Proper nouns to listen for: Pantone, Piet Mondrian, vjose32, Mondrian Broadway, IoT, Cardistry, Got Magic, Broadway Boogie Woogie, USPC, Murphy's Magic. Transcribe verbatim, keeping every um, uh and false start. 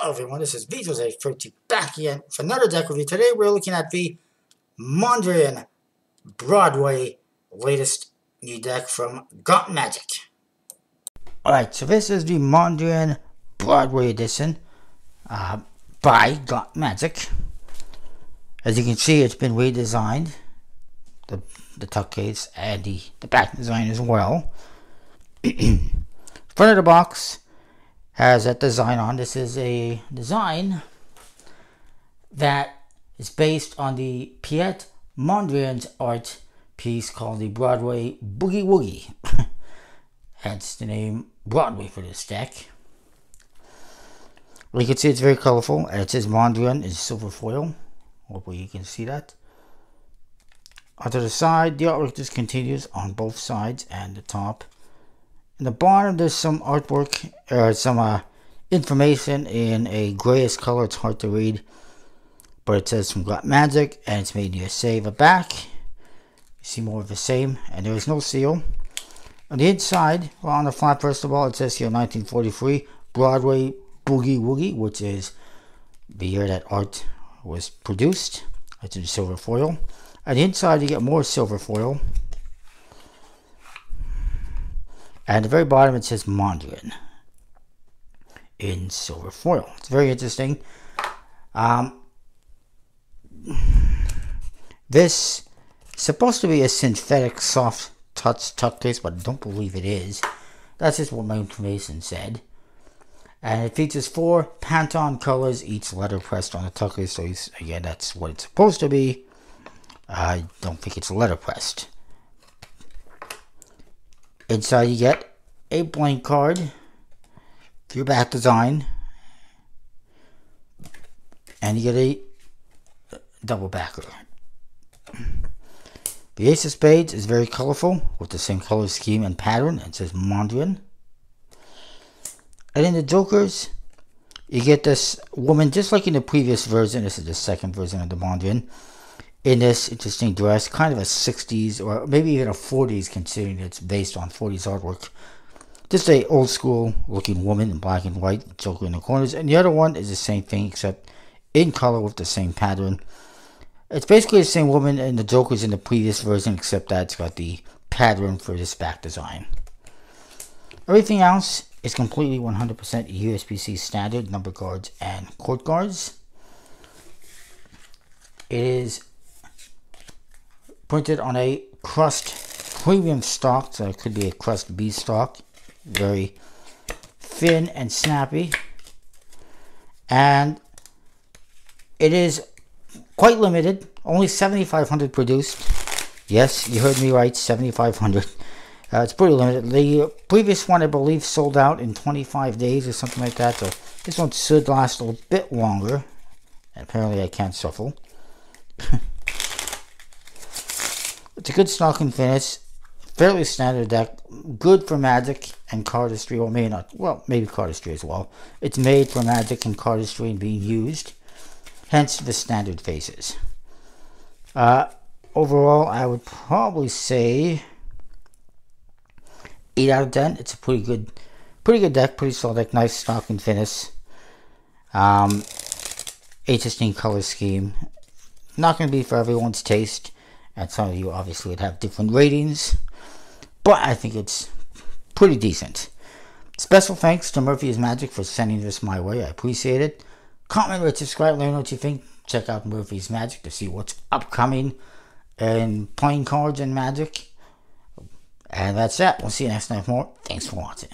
Hello everyone, this is vjose thirty-two back again for another deck review. Today we're looking at the Mondrian Broadway latest new deck from Got Magic. Alright, so this is the Mondrian Broadway edition uh, by Got Magic. As you can see, it's been redesigned. The, the tuck case and the, the back design as well. Front of the box has that design on. This is a design that is based on the Piet Mondrian's art piece called the Broadway Boogie Woogie. Hence the name Broadway for this deck. Well, you can see it's very colorful. It says Mondrian in silver foil. Hopefully you can see that. Onto the side, the artwork just continues on both sides and the top. In the bottom, there's some artwork, uh, some uh, information in a grayish color. It's hard to read, but it says from Got Magic, and it's made in the U S A. The back, you see more of the same, and there is no seal. On the inside, well, on the flap, first of all, it says here nineteen forty-three Broadway Boogie Woogie, which is the year that art was produced. It's in silver foil. On the inside, you get more silver foil. At the very bottom, it says Mondrian in silver foil. It's very interesting. Um, this is supposed to be a synthetic soft touch tuck case, but I don't believe it is. That's just what my information said. And it features four Pantone colors, each letter pressed on the tuck case. So again, that's what it's supposed to be. I don't think it's letter pressed. Inside you get a blank card for your back design, and you get a double backer. The Ace of Spades is very colorful with the same color scheme and pattern, and it says Mondrian. And in the Jokers, you get this woman, just like in the previous version. This is the second version of the Mondrian, in this interesting dress, kind of a sixties or maybe even a forties, considering it's based on forties artwork. Just a old school looking woman in black and white, Joker in the corners, and the other one is the same thing except in color with the same pattern. It's basically the same woman and the Joker's in the previous version, except that it's got the pattern for this back design. Everything else is completely one hundred percent U S P C standard number cards and court cards. It is printed on a crust premium stock, so it could be a crust B stock. Very thin and snappy. And it is quite limited, only seventy-five hundred produced. Yes, you heard me right, seventy-five hundred. Uh, it's pretty limited. The previous one, I believe, sold out in twenty-five days or something like that, so this one should last a little bit longer. And apparently, I can't shuffle. It's a good stocking finish, fairly standard deck, good for Magic and Cardistry, or maybe not, well, maybe Cardistry as well. It's made for Magic and Cardistry and being used, hence the standard faces. Uh, overall, I would probably say eight out of ten. It's a pretty good, pretty good deck, pretty solid deck, nice stocking finish. Um, interesting color scheme. Not going to be for everyone's taste. And some of you obviously would have different ratings, but I think it's pretty decent. Special thanks to Murphy's Magic for sending this my way. I appreciate it. Comment, rate, subscribe, let me know what you think. Check out Murphy's Magic to see what's upcoming and playing cards and Magic. And that's that. We'll see you next time for more. Thanks for watching.